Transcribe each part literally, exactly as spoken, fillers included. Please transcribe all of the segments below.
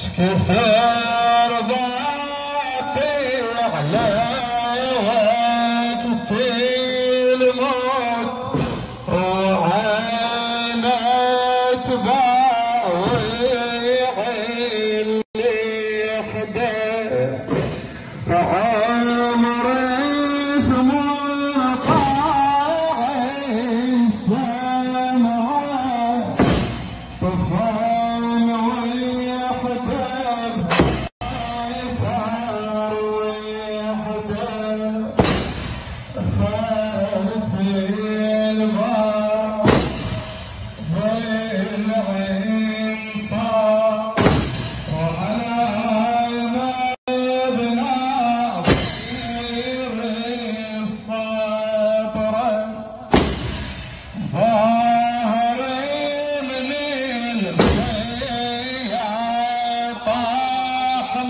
Come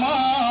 on.